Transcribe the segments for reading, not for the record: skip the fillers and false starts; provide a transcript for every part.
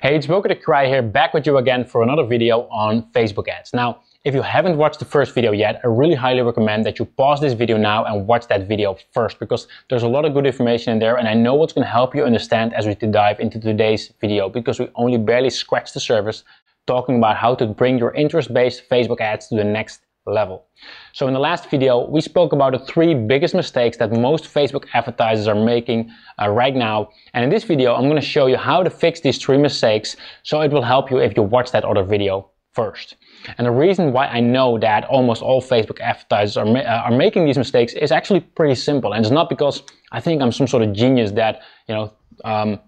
Hey, it's Wilker to Cry here, back with you again for another video on Facebook ads. Now, if you haven't watched the first video yet, I really highly recommend that you pause this video now and watch that video first, because there's a lot of good information in there, and I know what's going to help you understand as we dive into today's video, because we only barely scratched the surface talking about how to bring your interest-based Facebook ads to the next level. So in the last video, we spoke about the three biggest mistakes that most Facebook advertisers are making right now. And in this video, I'm going to show you how to fix these three mistakes. So it will help you if you watch that other video first. And the reason why I know that almost all Facebook advertisers are making these mistakes is actually pretty simple. And it's not because I think I'm some sort of genius that, you know,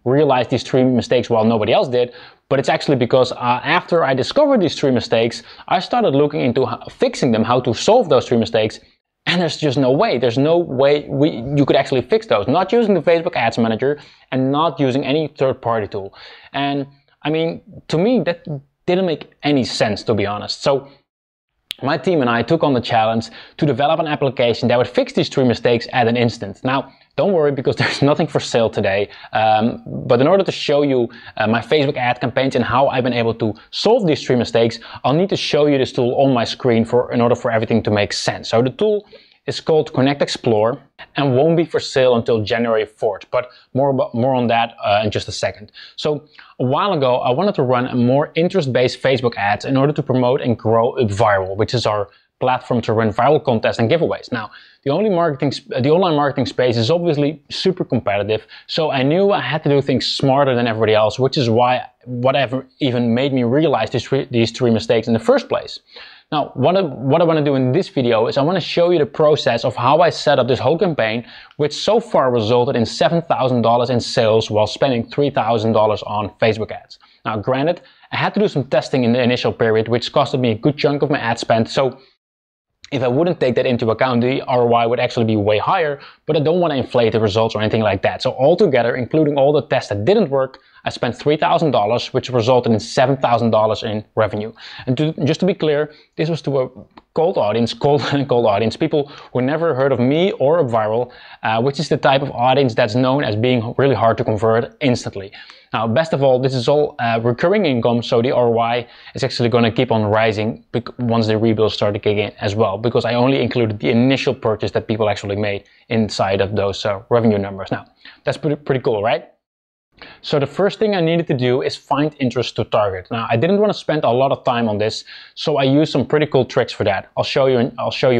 realized these three mistakes while nobody else did. But it's actually because after I discovered these three mistakes, I started looking into fixing them, how to solve those three mistakes. And there's just no way. There's no way you could actually fix those. Not using the Facebook Ads Manager and not using any third-party tool. And I mean, to me, that didn't make any sense, to be honest. So my team and I took on the challenge to develop an application that would fix these three mistakes at an instant. Now, don't worry, because there's nothing for sale today. But in order to show you my Facebook ad campaigns and how I've been able to solve these three mistakes, I'll need to show you this tool on my screen in order for everything to make sense. So the tool is called Connect Explore and won't be for sale until January 4th. But more on that in just a second. So a while ago, I wanted to run more interest-based Facebook ads in order to promote and grow Viral, which is our platform to run viral contests and giveaways. Now, the online marketing space is obviously super competitive, so I knew I had to do things smarter than everybody else, which is why whatever even made me realize these three mistakes in the first place. Now, what I want to do in this video is I want to show you the process of how I set up this whole campaign, which so far resulted in $7,000 in sales while spending $3,000 on Facebook ads. Now, granted, I had to do some testing in the initial period, which costed me a good chunk of my ad spend, so if I wouldn't take that into account, the ROI would actually be way higher, but I don't want to inflate the results or anything like that. So altogether, including all the tests that didn't work, I spent $3,000, which resulted in $7,000 in revenue. And just to be clear, this was to a cold audience, cold audience, people who never heard of me or of Viral, which is the type of audience that's known as being really hard to convert instantly. Now, best of all, this is all recurring income, so the ROI is actually going to keep on rising once the rebuilds start to kick in as well, because I only included the initial purchase that people actually made inside of those revenue numbers. Now, that's pretty cool, right? So the first thing I needed to do is find interest to target. Now, I didn't want to spend a lot of time on this, so I used some pretty cool tricks for that. I'll show you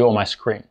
on my screen.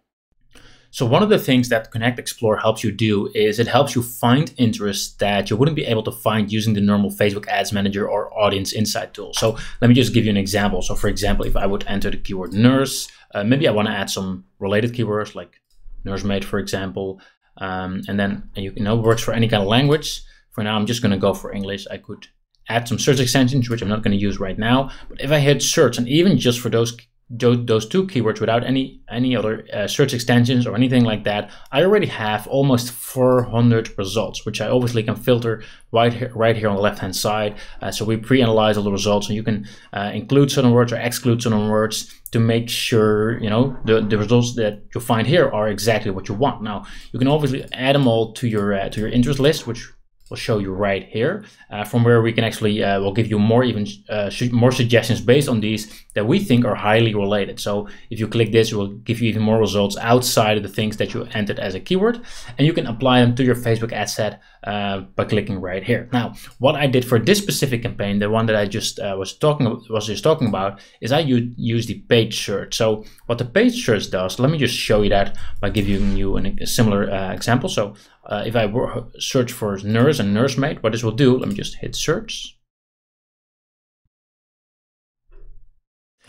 So one of the things that Connect Explore helps you do is it helps you find interests that you wouldn't be able to find using the normal Facebook Ads Manager or Audience Insight tool. So let me just give you an example. So for example, if I would enter the keyword nurse, maybe I want to add some related keywords like nursemaid, for example, and then, you know, it works for any kind of language. For now, I'm just going to go for English. I could add some search extensions, which I'm not going to use right now. But if I hit search, and even just for those two keywords without any other search extensions or anything like that, I already have almost 400 results, which I obviously can filter right here on the left-hand side. So we pre-analyze all the results, and you can include certain words or exclude certain words to make sure, you know, the results that you find here are exactly what you want. Now, you can obviously add them all to your interest list, which we'll show you right here, from where we can actually we'll give you more suggestions based on these that we think are highly related. So if you click this, it will give you even more results outside of the things that you entered as a keyword, and you can apply them to your Facebook ad set by clicking right here. Now, what I did for this specific campaign, the one that I just was just talking about, is I used the page search. So what the page search does, let me just show you that by giving you a similar example. So if I search for nurse and nursemaid, what this will do, let me just hit search.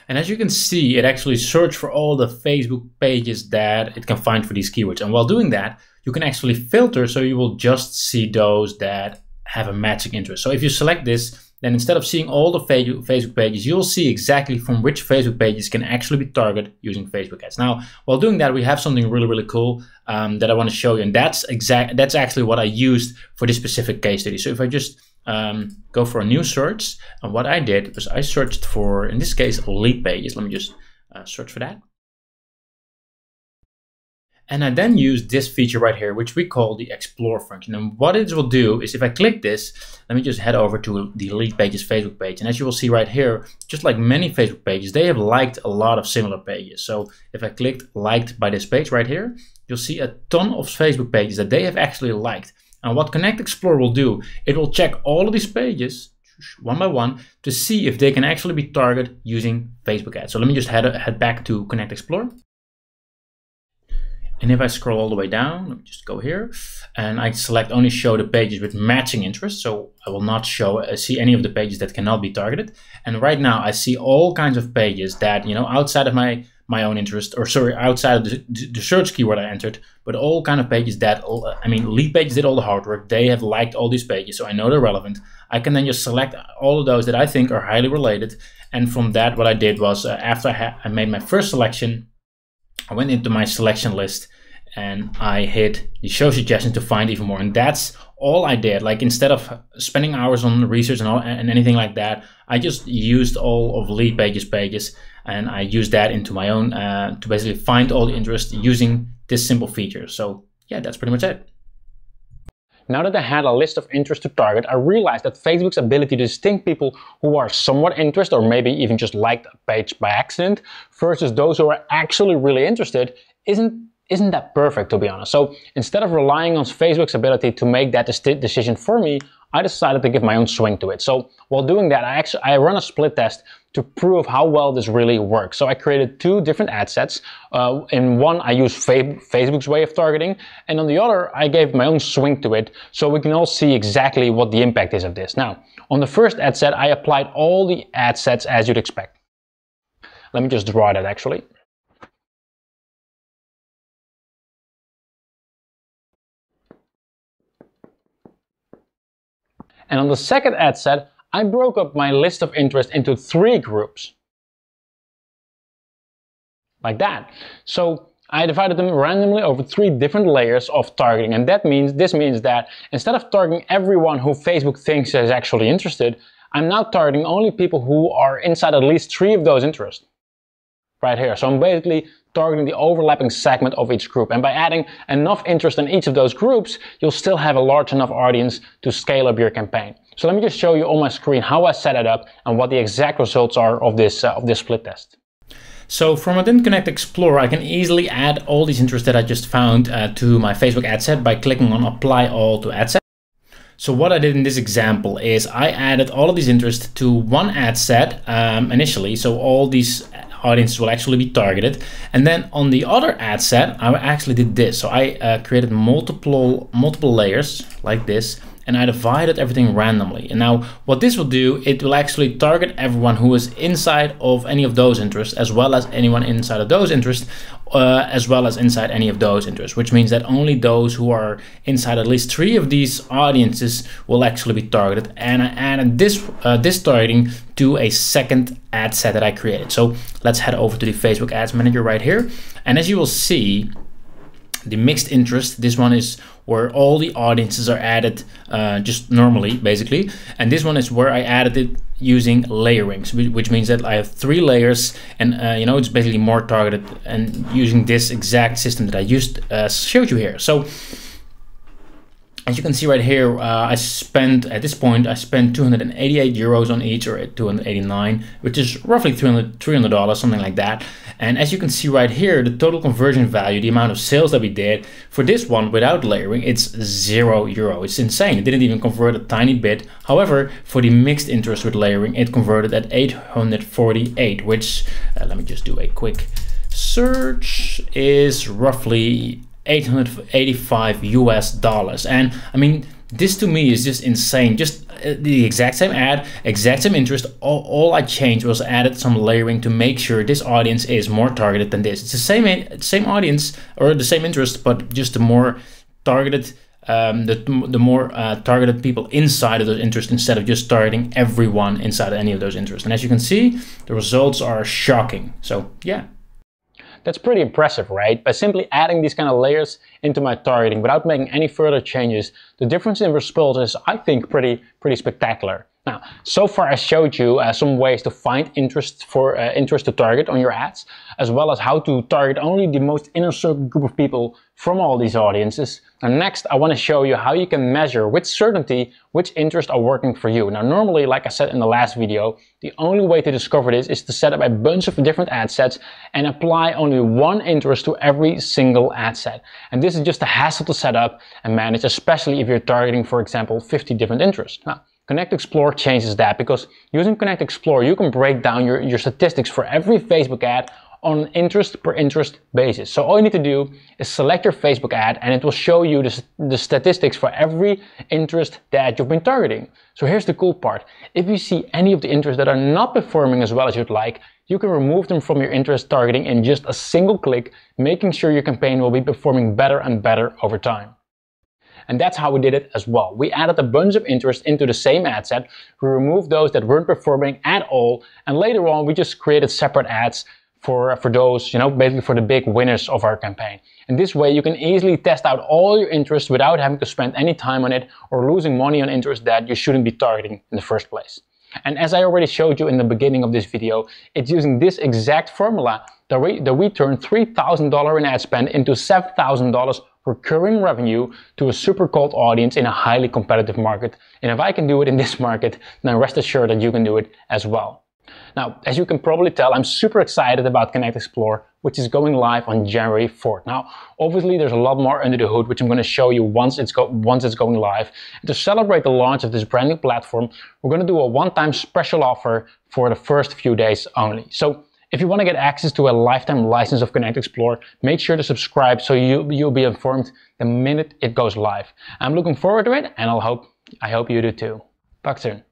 And as you can see, it actually searched for all the Facebook pages that it can find for these keywords. And while doing that, you can actually filter, so you will just see those that have a matching interest. So if you select this, then instead of seeing all the Facebook pages, you'll see exactly from which Facebook pages can actually be targeted using Facebook ads. Now, while doing that, we have something really, really cool that I want to show you. And that's actually what I used for this specific case study. So if I just go for a new search, and what I did was I searched for, in this case, Elite Pages. Let me just search for that. And I then use this feature right here, which we call the Explore function. And what it will do is if I click this, let me just head over to the Elite Pages Facebook page. And as you will see right here, just like many Facebook pages, they have liked a lot of similar pages. So if I clicked liked by this page right here, you'll see a ton of Facebook pages that they have actually liked. And what Connect Explore will do, it will check all of these pages one by one to see if they can actually be targeted using Facebook ads. So let me just head back to Connect Explore. And if I scroll all the way down, let me just go here, and I select only show the pages with matching interest. So I will not see any of the pages that cannot be targeted. And right now I see all kinds of pages that, you know, outside of my own interest, or sorry, outside of the search keyword I entered, but all kind of pages that, I mean, Leadpages did all the hard work. They have liked all these pages, so I know they're relevant. I can then just select all of those that I think are highly related. And from that, what I did was after I made my first selection, I went into my selection list and I hit the show suggestions to find even more. And that's all I did. Like, instead of spending hours on research and anything like that, I just used all of Leadpages pages and I used that into my own to basically find all the interest using this simple feature. So yeah, that's pretty much it. Now that I had a list of interests to target, I realized that Facebook's ability to distinct people who are somewhat interested or maybe even just liked a page by accident versus those who are actually really interested isn't that perfect, to be honest. So instead of relying on Facebook's ability to make that decision for me, I decided to give my own swing to it. So while doing that, I run a split test to prove how well this really works. So I created two different ad sets. In one, I used Facebook's way of targeting, and on the other, I gave my own swing to it, so we can all see exactly what the impact is of this. Now, on the first ad set, I applied all the ad sets as you'd expect. Let me just draw that actually. And on the second ad set, I broke up my list of interest into three groups. Like that. So I divided them randomly over three different layers of targeting. And this means that instead of targeting everyone who Facebook thinks is actually interested, I'm now targeting only people who are inside at least three of those interests. Right here. So I'm basically targeting the overlapping segment of each group. And by adding enough interest in each of those groups, you'll still have a large enough audience to scale up your campaign. So let me just show you on my screen how I set it up and what the exact results are of this split test. So from within Connect Explore, I can easily add all these interests that I just found to my Facebook ad set by clicking on Apply All to Ad Set. So what I did in this example is I added all of these interests to one ad set initially, so all these audiences will actually be targeted. And then on the other ad set, I actually did this. So I created multiple layers like this, and I divided everything randomly. And now what this will do, it will actually target everyone who is inside of any of those interests, as well as anyone inside of those interests, as well as inside any of those interests, which means that only those who are inside at least three of these audiences will actually be targeted. And I added this targeting to a second ad set that I created. So let's head over to the Facebook Ads Manager right here. And as you will see, the mixed interest, this one is where all the audiences are added just normally, basically. And this one is where I added it using layering, which means that I have three layers and, you know, it's basically more targeted and using this exact system that I just showed you here. So as you can see right here, at this point, I spent €288 on each, or 289, which is roughly $300, something like that. And as you can see right here, the total conversion value, the amount of sales that we did for this one without layering, it's €0. It's insane. It didn't even convert a tiny bit. However, for the mixed interest with layering, it converted at 848, which, let me just do a quick search, is roughly $885. And I mean, this to me is just insane. Just the exact same ad, exact same interest. All I changed was added some layering to make sure this audience is more targeted than this. It's the same audience or the same interest, but just the more targeted, the more targeted people inside of those interests instead of just targeting everyone inside of any of those interests. And as you can see, the results are shocking. So yeah. That's pretty impressive, right? By simply adding these kind of layers into my targeting without making any further changes, the difference in results is, I think, pretty spectacular. Now, so far I showed you some ways to find interest to target on your ads, as well as how to target only the most inner circle group of people from all these audiences. And next, I want to show you how you can measure with certainty which interests are working for you. Now, normally, like I said in the last video, the only way to discover this is to set up a bunch of different ad sets and apply only one interest to every single ad set. And this is just a hassle to set up and manage, especially if you're targeting, for example, 50 different interests. Now, Connect Explore changes that, because using Connect Explore you can break down your statistics for every Facebook ad on an interest per interest basis. So all you need to do is select your Facebook ad and it will show you the statistics for every interest that you've been targeting. So here's the cool part. If you see any of the interests that are not performing as well as you'd like, you can remove them from your interest targeting in just a single click, making sure your campaign will be performing better and better over time. And that's how we did it as well. We added a bunch of interests into the same ad set, we removed those that weren't performing at all, and later on we just created separate ads for those, you know, basically for the big winners of our campaign. And this way you can easily test out all your interests without having to spend any time on it or losing money on interests that you shouldn't be targeting in the first place. And as I already showed you in the beginning of this video, it's using this exact formula that we turned $3,000 in ad spend into $7,000 recurring revenue to a super cold audience in a highly competitive market. And if I can do it in this market, then rest assured that you can do it as well. Now, as you can probably tell, I'm super excited about Connect Explore, which is going live on January 4th. Now, obviously there's a lot more under the hood, which I'm going to show you once it's going live. And to celebrate the launch of this brand new platform, we're going to do a one-time special offer for the first few days only. So if you want to get access to a lifetime license of Connect Explore, make sure to subscribe so you'll be informed the minute it goes live. I'm looking forward to it, and I hope you do too. Talk soon.